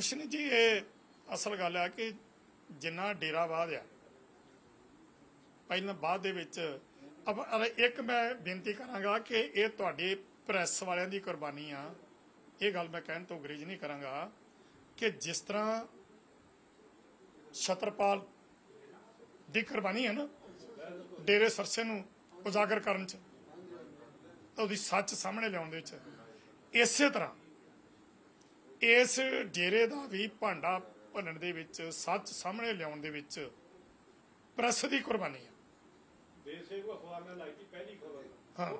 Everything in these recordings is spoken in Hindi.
कुछ नहीं जी, ये असल गल है कि जिन्ना डेराबाद है पहले बाद अब एक मैं बेनती करांगा कि ये तुहाडे प्रेस वालियां दी कुर्बानी आ, ये गल मैं कहने तो गुरेज नहीं करांगा कि जिस तरह छतरपाल दी कुर्बानी है ना डेरे सरसे नूं उजागर करन च तो उहदी सच सामने लिआउण दे च, इसे तरह इस डेरे दा भी भांडा भरन दे विच सच सामने लिआउण दे विच प्रेस दी कुर्बानी है। हाँ।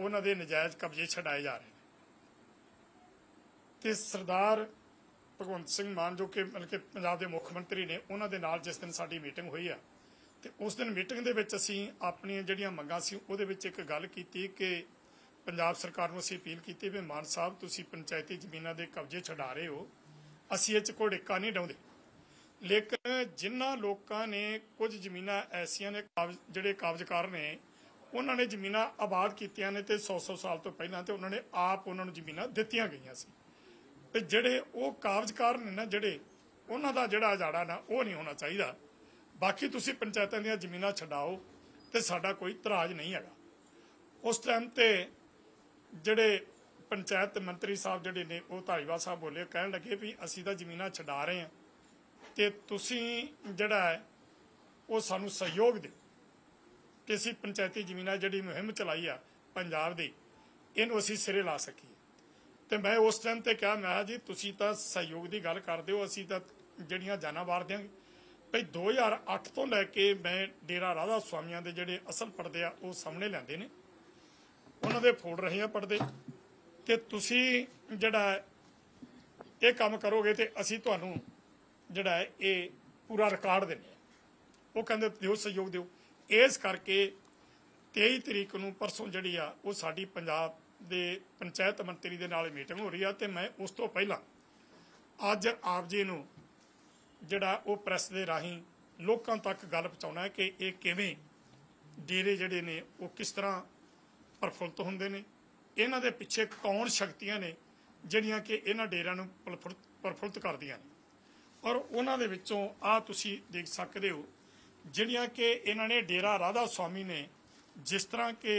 उन्होंने नजायज कब्जे छड़ाए जा रहे ते सरदार भगवंत सिंह मान जो कि मतलब कि पंजाब के मुख्य मंत्री ने उन्होंने नाल जिस दिन साडी मीटिंग हुई है तो उस दिन मीटिंग दे विच असीं अपनी जिहड़ियां मंगां सी उहदे विच एक गल कीती कि पंजाब सरकार नूं असीं अपील कीती वी मान साहब तुसीं पंचायती जमीनां दे कब्जे छड़ा रहे हो, असीं इह च कोई डिक्का नहीं डाउंदे, लेकिन जिन्हां लोकां ने कुछ जमीनां ऐसियां ने जिहड़े काबजकार ने उन्हां ने जमीनां आबाद कीतियां ने ते 100 साल तो पहलां ते उन्हां ने आप उन्हां नूं जमीनां दित्तियां गईयां सी ते जिहड़े ओह काबजकार ने ना जिहड़े उन्हां दा जिहड़ा अजाड़ा ना ओह नहीं होना चाहीदा। बाकी तुसीं पंचायतां दीयां जमीनां छडाओ ते साडा कोई तराज नहीं हैगा। उस टाइम ते जिहड़े पंचायत मंत्री साहब जिहड़े ने ओह धारीवाल साहब बोले कहण लगे भी असीं तां जमीनां छडा रहे हां ते तुसीं जिहड़ा है ओह सानूं सहयोग दिओ कि असीं पंचायती जमीनां जिहड़ी मुहिम चलाई आ पंजाब दी इहनूं असीं सिरे ला सकीए। ते मैं उस टाइम ते कहा मैं जी तुसीं तां सहयोग दी गल करदे हो, असीं तां जिहड़ियां जानां वार देंगे भई। 2008 तो लैके मैं डेरा राधा स्वामीआं दे जिहड़े असल पड़दे आ ओह सामने लिआंदे ने, उन्हां दे फोड़ रहे आ पड़दे ते तुसीं जिहड़ा इह काम करोगे ते असीं तुहानूं जिहड़ा है ये पूरा रिकॉर्ड देने वो कहते दिओ सहयोग दिओ। इस करके 23 तरीक नूं परसों जिहड़ी आ वो साडी पंजाब दे पंचायत मंत्री दे नाल मीटिंग हो रही है ते मैं उस तो पहला अज आप जी नूं जिहड़ा वो प्रैस दे राही लोकां तक गल पहुँचाउणा है कि ये किवें डेरे जिहड़े ने वो किस तरह प्रफुल्लित हुंदे ने, इन्हां दे पिछे कौण शक्तियां ने जिहड़ियां कि इन्हां डेरियां नूं प्रफुल्लित करदियां ने और उन्होंने विचों आ तुसीं देख सकते हो जिहड़ियां कि इन्हां ने डेरा राधा स्वामी ने जिस तरह के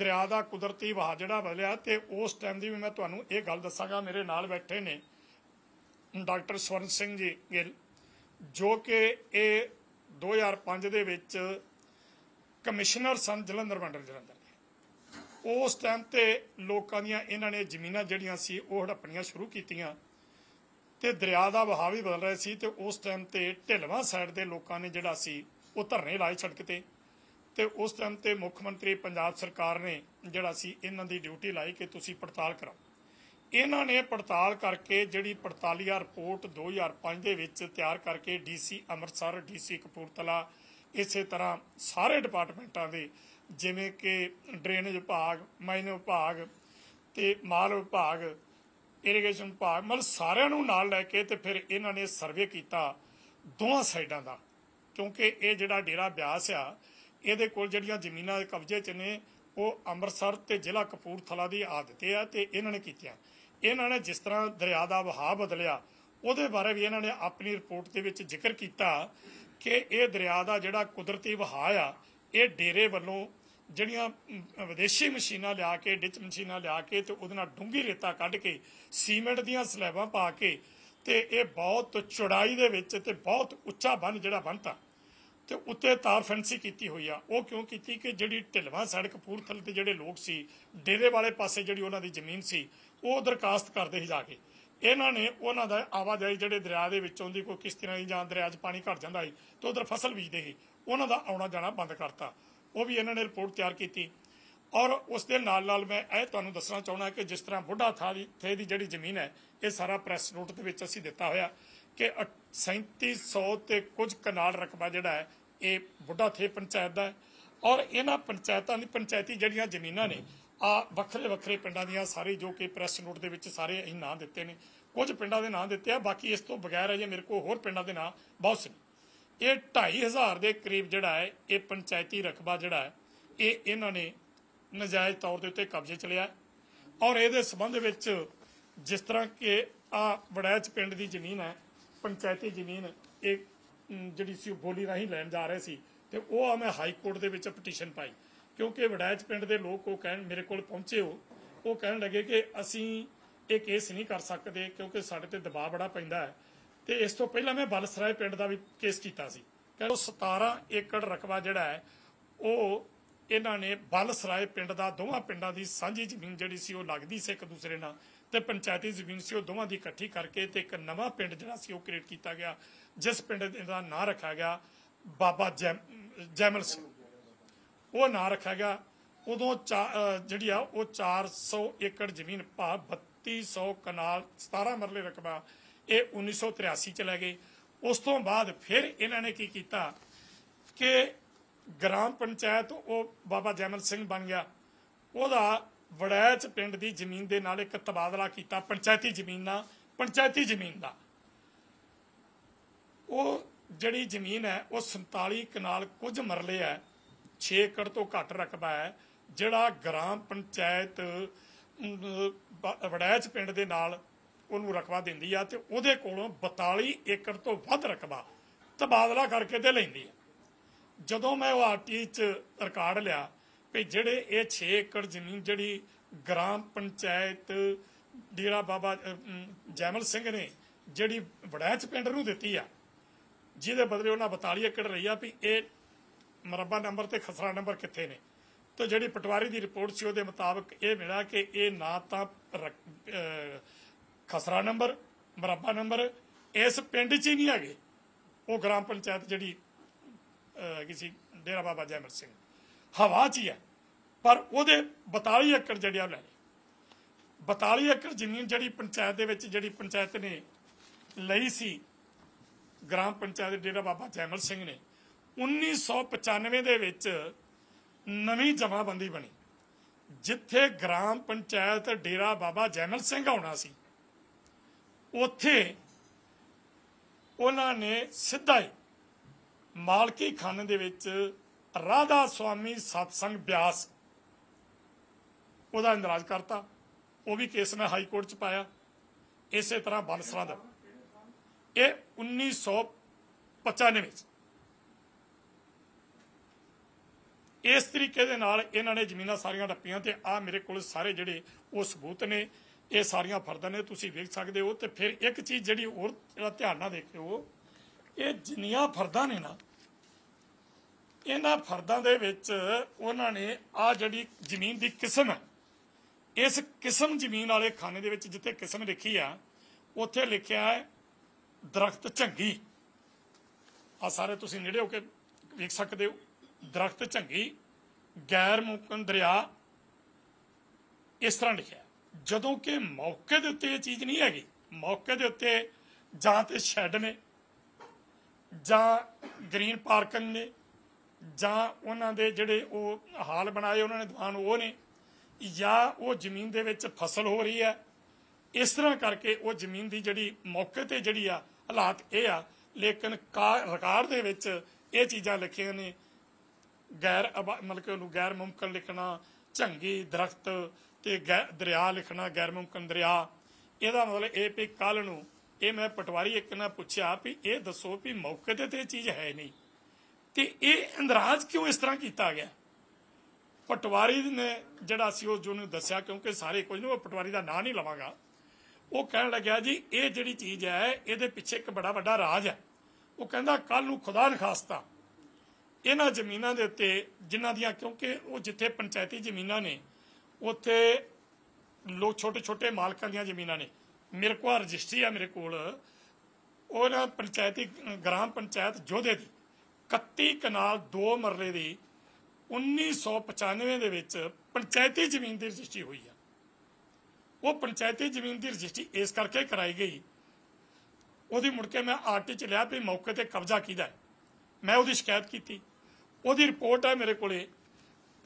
दरिया का कुदरती बहा जिहड़ा बदलिया तो उस टाइम की भी मैं तुहानूं ये गल दसांगा। मेरे नाल बैठे ने डॉ स्वरण सिंह जी गिल जो कि ये 2005 दे विच कमिश्नर सन जलंधर मंडल जलंधर दे, उस टाइम तो लोगों दीयां इन्हां ने जमीनां जिहड़ियां सी ओह हड़पणियां शुरू कीतियां तो दरिया का बहा भी बदल रहा सी। तो उस टाइम तो ढिलवां साइड के लोगों ने जिहड़ा सी ओह धरने लाए सड़क ते, तो उस टाइम तो मुख्यमंत्री पंजाब सरकार ने जिहड़ा सी इन्हां दी ड्यूटी लाई कि तुसीं पड़ताल कराओ। इन्हां ने पड़ताल करके जिहड़ी पड़तालिया रिपोर्ट 2005 दे विच तैयार करके DC अमृतसर DC कपूरथला इस तरह सारे डिपार्टमेंटां दे जिवें कि ड्रेनेज विभाग माइन विभाग ते माल विभाग इरीगेशन विभाग मतलब सारिआं नूं नाल लैके तो फिर इन्हां ने सर्वे किया दोवां साइडां दा, क्योंकि ये जिहड़ा डेरा ब्यास आ इहदे कोल जिहड़ियां जमीनां कब्जे च ने वह अमृतसर ते जिला कपूरथला दी आदत है तो इन्हां ने कीतियां। इन्हां ने जिस तरह दरिया का बहाव बदलिया उहदे बारे भी इन्हां ने अपनी रिपोर्ट दे विच जिक्र किया कि यह दरिया का जिहड़ा कुदरती बहाव आ ये डेरे वल्लों जिहड़ियां विदेशी मशीनां लिया के डिच मशीनां लिया के तो उहदे नाल डूंगी रेता कढ़ के सीमेंट दीयां स्लैबां पा के ते ये बहुत चौड़ाई दे विच ते बहुत उच्चा बन जिहड़ा बनता तो उत्ते तार फैंसी कीती हुई आ। वो क्यों कीती कि जिहड़ी ढिलवां सड़क कपूरथले ते जिहड़े लोग सी डेरे वाले पासे जिहड़ी उहनां दी जमीन सी वो दरखास्त करदे ही जाके इन्हां ने उहनां दा आवाजाही जिहड़े दरिया दे विचों दी कोई किश्तियां नहीं जां दरिया 'च पानी घट जांदा है तो उधर फसल बीजदे ही उहनां दा आउणा जाणा बंद करता, वो भी इन्होंने रिपोर्ट तैयार की। और उस दे नाल नाल मैं यह तुहानूं दसना चाहुंदा कि जिस तरह बुढ़ा थे दी जिहड़ी जमीन है ये सारा प्रैस नोट दे विच असीं दित्ता होया कि 3700 ते कुछ कनाल रकबा जिहड़ा है ये बुढ़ा थे पंचायत दा है और इन्हां पंचायतां दी पंचायती जिहड़ियां जमीनां ने आ वखरे वखरे पिंडां दियां सारी जो कि प्रैस नोट दे विच सारे असीं नां दित्ते ने, कुछ पिंडां दे नां दित्ते आ, बाकी इस तो बगैर अजे मेरे कोल होर पिंडां दे नां बहुत से। ये 2,500 के करीब जिहड़ा है ये पंचायती रकबा जिहड़ा है ये इन्होंने ਨਜਾਇਜ਼ ਤੌਰ ਦੇ ਉੱਤੇ ਕਬਜ਼ੇ ਚ ਲਿਆ ਔਰ ਇਹਦੇ ਸੰਬੰਧ ਵਿੱਚ ਜਿਸ ਤਰ੍ਹਾਂ ਕਿ ਆ ਬੜੈਚ ਪਿੰਡ ਦੀ ਜ਼ਮੀਨ ਹੈ ਪੰਚਾਇਤੀ ਜ਼ਮੀਨ ਇਹ ਜਿਹੜੀ ਸੀ ਬੋਲੀ ਰਾਹੀਂ ਲੈਣ ਜਾ ਰਹੇ ਸੀ ਤੇ ਉਹ ਮੈਂ ਹਾਈ ਕੋਰਟ ਦੇ ਵਿੱਚ ਪਟੀਸ਼ਨ ਪਾਈ ਕਿਉਂਕਿ ਬੜੈਚ ਪਿੰਡ ਦੇ ਲੋਕ ਉਹ ਕਹਿਣ ਮੇਰੇ ਕੋਲ ਪਹੁੰਚੇ ਉਹ ਕਹਿਣ ਲੱਗੇ ਕਿ ਅਸੀਂ ਇਹ ਕੇਸ ਨਹੀਂ ਕਰ ਸਕਦੇ ਕਿਉਂਕਿ ਸਾਡੇ ਤੇ ਦਬਾਅ ਬੜਾ ਪੈਂਦਾ ਹੈ ਤੇ ਇਸ ਤੋਂ ਪਹਿਲਾਂ ਮੈਂ ਬਲਸਰਾਏ ਪਿੰਡ ਦਾ ਵੀ ਕੇਸ ਕੀਤਾ ਸੀ ਕਹਿੰਦੇ 17 ਏਕੜ ਰਕਬਾ ਜਿਹੜਾ ਹੈ ਉਹ ਇਹਨਾਂ ਨੇ ਬਲਸਰਾਏ ਪਿੰਡ ਦਾ ਦੋਵਾਂ ਪਿੰਡਾਂ ਦੀ ਸਾਂਝੀ ਜ਼ਮੀਨ ਜਿਹੜੀ ਸੀ ਉਹ ਲੱਗਦੀ ਸੀ ਇੱਕ ਦੂਸਰੇ ਨਾਲ ਤੇ ਪੰਚਾਇਤੀ ਜ਼ਮੀਨ ਸੀ ਉਹ ਦੋਵਾਂ ਦੀ ਇਕੱਠੀ ਕਰਕੇ ਤੇ ਇੱਕ ਨਵਾਂ ਪਿੰਡ ਜਿਹੜਾ ਸੀ ਉਹ ਕ੍ਰੀਏਟ ਕੀਤਾ ਗਿਆ ਜਿਸ ਪਿੰਡ ਦਾ ਨਾਂ ਰੱਖਿਆ ਗਿਆ ਬਾਬਾ ਜੈਮਲ ਸਿੰਘ ਉਹ ਨਾਂ ਰੱਖਿਆ ਗਿਆ। ਉਦੋਂ ਜਿਹੜੀ ਆ ਉਹ 400 ਏਕੜ ਜ਼ਮੀਨ ਭਾਵ 3200 ਕਨਾਲ 17 ਮਰਲੇ ਰਕਬਾ ਇਹ 1983 ਚ ਲੈ ਗਏ। ਉਸ ਤੋਂ ਬਾਅਦ ਫਿਰ ਇਹਨਾਂ ਨੇ ਕੀ ਕੀਤਾ ਕਿ ग्राम पंचायत ਉਹ ਬਾਬਾ ਜੈਮਲ ਸਿੰਘ बन गया। ਉਹਦਾ ਵੜੈਚ ਪਿੰਡ ਦੀ ਜ਼ਮੀਨ ਦੇ ਨਾਲ ਇੱਕ ਤਬਾਦਲਾ ਕੀਤਾ ਪੰਚਾਇਤੀ ਜ਼ਮੀਨ ਨਾਲ ਪੰਚਾਇਤੀ ਜ਼ਮੀਨ ਦਾ। ਉਹ ਜਿਹੜੀ ਜ਼ਮੀਨ ਹੈ ਉਹ 47 ਕਨਾਲ ਕੁਝ ਮਰਲੇ ਹੈ 6 ਏਕੜ ਤੋਂ ਘੱਟ ਰਕਬਾ ਹੈ ਜਿਹੜਾ ग्राम पंचायत ਵੜੈਚ ਪਿੰਡ ਦੇ ਨਾਲ ਉਹਨੂੰ ਰਕਬਾ ਦਿੰਦੀ ਆ ਤੇ ਉਹਦੇ ਕੋਲੋਂ 42 ਏਕੜ ਤੋਂ ਵੱਧ ਰਕਬਾ ਤਬਾਦਲਾ ਕਰਕੇ ਤੇ ਲੈਂਦੀ ਆ। ਜਦੋਂ ਮੈਂ ਉਹ ਆਰਟੀ 'ਚ ਰਿਕਾਰਡ ਲਿਆ ਵੀ ਜਿਹੜੇ ਇਹ 6 ਏਕੜ ਜ਼ਮੀਨ ਜਿਹੜੀ ਗ੍ਰਾਮ ਪੰਚਾਇਤ ਡੇਰਾ ਬਾਬਾ ਜੈਮਲ ਸਿੰਘ ਨੇ ਜਿਹੜੀ ਵੜੈਚ ਪਿੰਡ ਨੂੰ ਦਿੱਤੀ ਆ ਜਿਹਦੇ ਬਦਲੇ ਉਹਨਾਂ 42 ਏਕੜ ਰਹੀ ਆ ਵੀ ਇਹ ਮਰਬਾ ਨੰਬਰ ਤੇ ਖਸਰਾ ਨੰਬਰ ਕਿੱਥੇ ਨੇ। ਤਾਂ ਜਿਹੜੀ ਪਟਵਾਰੀ ਦੀ ਰਿਪੋਰਟ ਸੀ ਉਹਦੇ ਮੁਤਾਬਕ ਇਹ ਮਿਲਿਆ ਕਿ ਇਹ ਨਾ ਤਾਂ ਖਸਰਾ ਨੰਬਰ ਮਰਬਾ ਨੰਬਰ ਇਸ ਪਿੰਡ 'ਚ ਹੀ ਨਹੀਂ ਹੈਗੇ ਉਹ ਗ੍ਰਾਮ ਪੰਚਾਇਤ ਜਿਹੜੀ किसी डेरा बाबा जैमल सिंह हवा च ही है पर वो 42 एकड़ जी लै 42 एकड़ जमीन जी पंचायत जी पंचायत ने लई सी ग्राम पंचायत डेरा बाबा जैमल सिंह ने 1995 के नवी जमाबंदी बनी जिथे ग्राम पंचायत डेरा बाबा जैमल सिंह आना सी उथे उन्होंने सीधा ही मालकी खाने दे विच राधा स्वामी सत्संग ब्यास उहदा इंदराज करता। वह भी केस मैं हाई कोर्ट च पाया। इस तरह बालसरा दा यह 1995 इस तरीके दे नाल इन्हां ने जमीनां सारियां डप्पियां ते आ मेरे कोल सारे जिहड़े उह सबूत ने ये सारियां फर्दां ने तुसीं देख सकदे हो। तो फिर एक चीज़ जिहड़ी होर जिहड़ा ध्यान नाल देखिओ ये जिन्नियां फर्दां ने ना इन्हां फर्दां दे विच उन्हां ने आ जिहड़ी जमीन दी किस्म है इस किस्म जमीन वाले खाने दे विच जिथे किस्म लिखी है उत्थे लिखिया है दरख्त झंगी। आ सारे तुसीं नेड़े होके देख सकदे हो दरख्त झंगी गैर मुकन दरिया इस तरह लिखिया जदों कि मौके दे उत्ते चीज़ नहीं हैगी। मौके दे उत्ते जां ते शैड ने ਜਾਂ ਗ੍ਰੀਨ ਪਾਰਕਿੰਗ ਨੇ ਜਾਂ ਉਹਨਾਂ ਦੇ ਜਿਹੜੇ ਉਹ ਹਾਲ ਬਣਾਏ ਉਹਨਾਂ ਨੇ ਦੁਕਾਨ ਉਹ ਨੇ ਜਾਂ ਉਹ ਜ਼ਮੀਨ ਦੇ ਵਿੱਚ ਫਸਲ ਹੋ ਰਹੀ ਹੈ। ਇਸ ਤਰ੍ਹਾਂ ਕਰਕੇ ਉਹ ਜ਼ਮੀਨ ਦੀ ਜਿਹੜੀ ਮੌਕੇ ਤੇ ਜਿਹੜੀ ਆ ਹਾਲਾਤ ਇਹ ਆ ਲੇਕਿਨ ਰਿਕਾਰਡ ਦੇ ਵਿੱਚ ਇਹ ਚੀਜ਼ਾਂ ਲਿਖੀਆਂ ਨੇ ਗੈਰ ਮਤਲਬ ਕਿ ਉਹਨੂੰ ਗੈਰ ਮੁਮਕਨ ਲਿਖਣਾ ਝੰਗੀ ਦਰਖਤ ਤੇ ਦਰਿਆ ਲਿਖਣਾ ਗੈਰ ਮੁਮਕਨ ਦਰਿਆ। ਇਹਦਾ ਮਤਲਬ ਇਹ ਵੀ ਕੱਲ ਨੂੰ ਇਹ मैं पटवारी एक ने पूछा भी ये दसो भी मौके ते चीज़ है नहीं तो ये अंदराज क्यों इस तरह किया गया। पटवारी ने जड़ा सी उस जो दसिया क्योंकि सारे कुछ नहीं पटवारी का नाम नहीं लवांगा वो कहन लग्या जी ये जिहड़ी चीज़ है ये पिछे एक बड़ा वड्डा राज है। वो कहंदा कल नूं खुदा नखास्ता इन्हां जमीनां दे उत्ते जिन्हां दियां क्योंकि वो जिथे पंचायती जमीनां ने उत्थे लोग छोटे छोटे मालकां दियां जमीनां ने मेरे को रजिस्ट्री है मेरे को पंचायती ग्राम पंचायत जोधे की 31 कनाल 2 मरले की 1995 के पंचायती जमीन की रजिस्ट्री हुई है। वो पंचायती जमीन की रजिस्ट्री इस करके कराई गई वो मुड़ के मैं आरटी च लिया भी मौके पर कब्जा किया मैं वो शिकायत की वो रिपोर्ट है मेरे को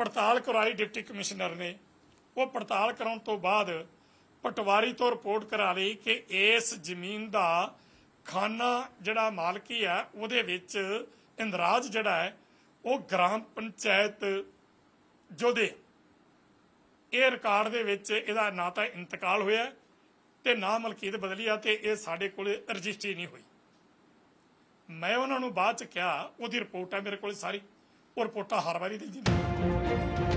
पड़ताल कराई डिप्टी कमिश्नर ने। वो पड़ताल कराने तो बाद पटवारी तो रिपोर्ट करा ली कि इस जमीन का खाना जड़ा मालकी है उहदे विच इंदराज जड़ा है वो ग्राम पंचायत जोधे ਇਹ ਰਿਕਾਰਡ ਦੇ ਵਿੱਚ ਇਹਦਾ ਨਾ ਤਾਂ ਇੰਤਕਾਲ ਹੋਇਆ ਤੇ ਨਾ ਮਲਕੀਅਤ ਬਦਲੀ ਆ ਤੇ ਇਹ ਸਾਡੇ ਕੋਲ ਰਜਿਸਟਰੀ ਨਹੀਂ ਹੋਈ। ਮੈਂ ਉਹਨਾਂ ਨੂੰ ਬਾਅਦ ਚ ਕਿਹਾ, ਉਹਦੀ ਰਿਪੋਰਟ ਆ ਮੇਰੇ ਕੋਲ ਸਾਰੀ, ਉਹ ਰਿਪੋਰਟਾਂ ਹਰ ਵਾਰੀ ਦੀ।